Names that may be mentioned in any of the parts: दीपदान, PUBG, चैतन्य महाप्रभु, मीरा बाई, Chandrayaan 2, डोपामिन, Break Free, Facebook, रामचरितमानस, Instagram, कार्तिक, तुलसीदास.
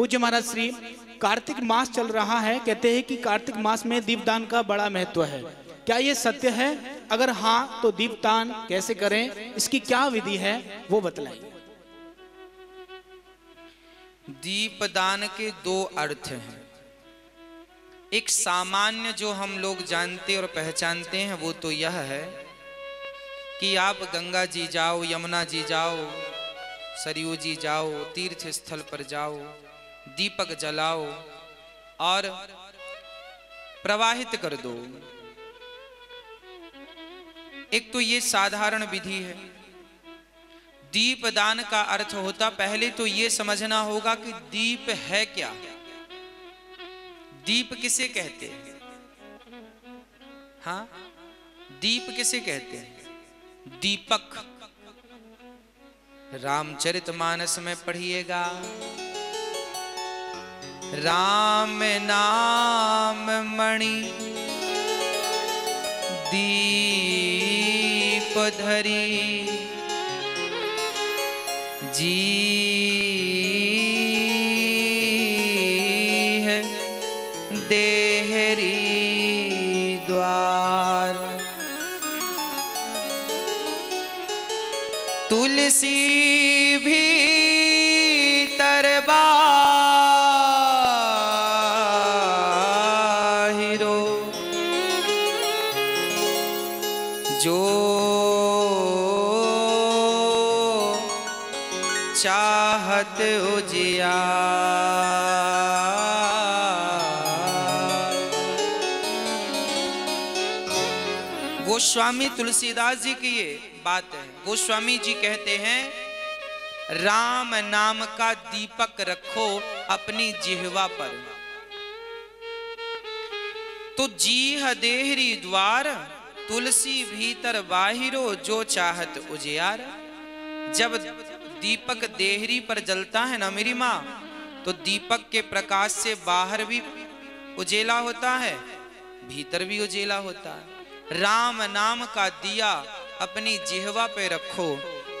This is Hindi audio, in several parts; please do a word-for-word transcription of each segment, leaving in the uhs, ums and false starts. पूज्य महाराज श्री कार्तिक मास चल रहा है, कहते हैं कि कार्तिक मास में दीपदान का बड़ा महत्व है, क्या ये सत्य है? अगर हाँ तो दीपदान कैसे करें, इसकी क्या विधि है वो बतलाइए। दीपदान के दो अर्थ हैं, एक सामान्य जो हम लोग जानते और पहचानते हैं वो तो यह है कि आप गंगा जी जाओ, यमुना जी जाओ, सरयू जी जाओ, तीर्थ स्थल पर जाओ, दीपक जलाओ और प्रवाहित कर दो। एक तो ये साधारण विधि है। दीपदान का अर्थ होता, पहले तो ये समझना होगा कि दीप है क्या, दीप किसे कहते हैं? हाँ, दीप किसे कहते हैं? दीपक। रामचरितमानस में पढ़िएगा, राम नाम मणि दीप धरी जी है देहरी द्वार। तुलसी भी तरबा चाहत उजिया, गोस्वामी तुलसीदास जी की ये बात है। गोस्वामी जी कहते हैं, राम नाम का दीपक रखो अपनी जिह्वा पर, तो जीह देहरी द्वार, तुलसी भीतर बाहिरो जो चाहत उजियार। जब दीपक देहरी पर जलता है ना मेरी माँ, तो दीपक के प्रकाश से बाहर भी उजेला होता है, भीतर भी उजेला होता है। राम नाम का दिया अपनी जिह्वा पे रखो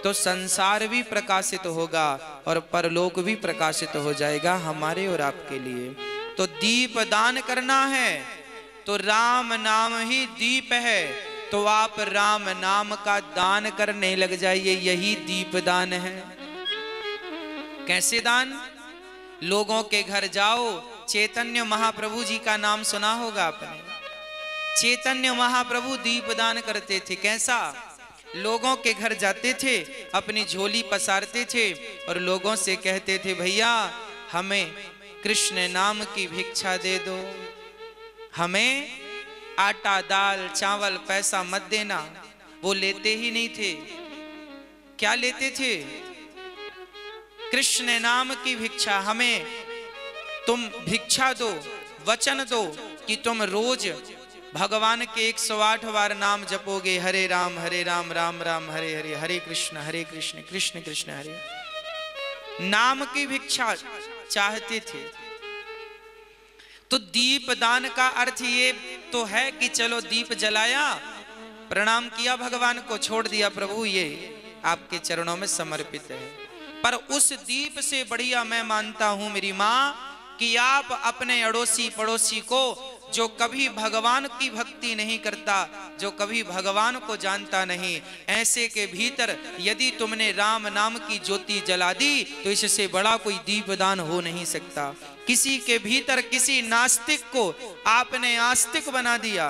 तो संसार भी प्रकाशित होगा और परलोक भी प्रकाशित हो जाएगा हमारे और आपके लिए। तो दीप दान करना है तो राम नाम ही दीप है, तो आप राम नाम का दान करने लग जाइए, यही दीप दान है। कैसे दान? लोगों के घर जाओ, चैतन्य महाप्रभु जी का नाम सुना होगा आपने, चैतन्य महाप्रभु दीप दान करते थे। कैसा? लोगों के घर जाते थे, अपनी झोली पसारते थे और लोगों से कहते थे, भैया हमें कृष्ण नाम की भिक्षा दे दो, हमें आटा दाल चावल पैसा मत देना। वो लेते ही नहीं थे। क्या लेते थे? कृष्ण नाम की भिक्षा। हमें तुम भिक्षा दो, वचन दो कि तुम रोज भगवान के एक सौ आठ बार नाम जपोगे, हरे राम हरे राम राम राम हरे हरे, हरे कृष्ण हरे कृष्ण कृष्ण कृष्ण हरे। नाम की भिक्षा चाहते थे। तो दीप दान का अर्थ ये तो है कि चलो दीप जलाया, प्रणाम किया भगवान को, छोड़ दिया, प्रभु ये आपके चरणों में समर्पित है। पर उस दीप से बढ़िया मैं मानता हूं मेरी माँ कि आप अपने अड़ोसी पड़ोसी को, जो कभी भगवान की भक्ति नहीं करता, जो कभी भगवान को जानता नहीं, ऐसे के भीतर यदि तुमने राम नाम की ज्योति जला दी तो इससे बड़ा कोई दीपदान हो नहीं सकता। किसी के भीतर किसी नास्तिक को आपने आस्तिक बना दिया,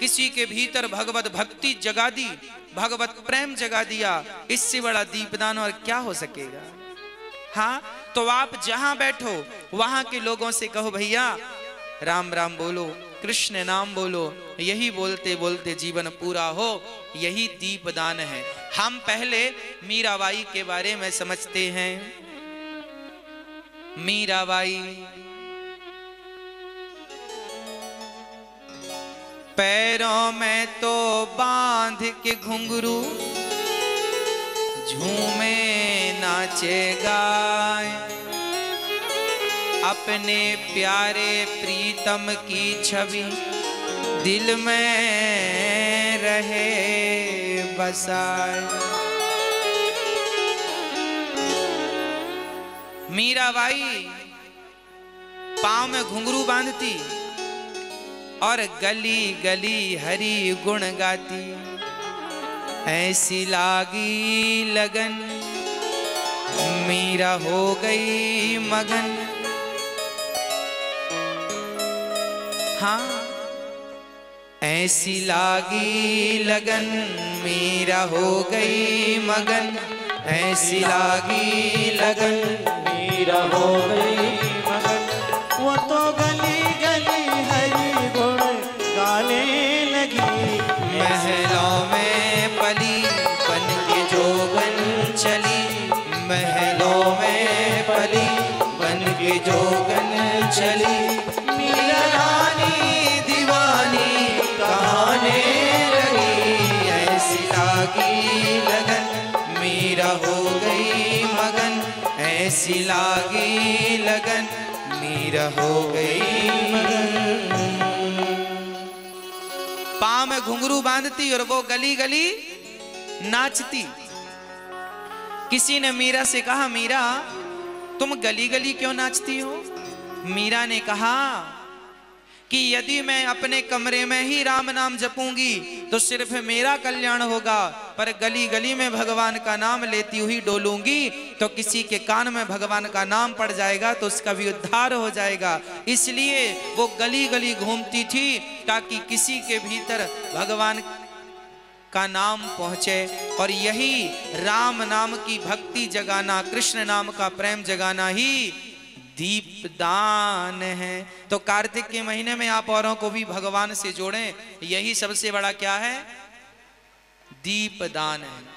किसी के भीतर भगवत भक्ति जगा दी, भगवत प्रेम जगा दिया, इससे बड़ा दीपदान और क्या हो सकेगा? हाँ, तो आप जहां बैठो वहां के लोगों से कहो, भैया राम राम बोलो, कृष्ण नाम बोलो, यही बोलते बोलते जीवन पूरा हो, यही दीपदान है। हम पहले मीरा बाई के बारे में समझते हैं। मीरा बाई पैरों में तो बांध के घुंघरू, झूमे नाचे गाए, अपने प्यारे प्रीतम की छवि दिल में रहे बसाए। मीराबाई पाँव में घुंघरू बांधती और गली गली हरि गुण गाती। ऐसी लागी लगन मीरा हो गई मगन। हाँ, ऐसी लागी लगन मीरा हो गई मगन। ऐसी लागी लगन मीरा हो गई मगन। वो तो गली गली हरी गुण गाने लगी। महलों में पली बन के जोगन चली। महलों में पली बन के जोगन चली। मीरा रानी दीवानी गाने लगी। ऐसी लागी लगन मीरा हो गई मगन। ऐसी लागी लगन मीरा हो गई मगन। पाँव में घुंघरू बांधती और वो गली गली नाचती। किसी ने मीरा से कहा, मीरा तुम गली गली क्यों नाचती हो? मीरा ने कहा कि यदि मैं अपने कमरे में ही राम नाम जपूंगी तो सिर्फ मेरा कल्याण होगा, पर गली गली में भगवान का नाम लेती हुई डोलूंगी तो किसी के कान में भगवान का नाम पड़ जाएगा तो उसका भी उद्धार हो जाएगा। इसलिए वो गली गली घूमती थी ताकि किसी के भीतर भगवान का नाम पहुंचे। और यही राम नाम की भक्ति जगाना, कृष्ण नाम का प्रेम जगाना ही दीपदान है। तो कार्तिक के महीने में आप औरों को भी भगवान से जोड़ें, यही सबसे बड़ा क्या है? दीपदान है।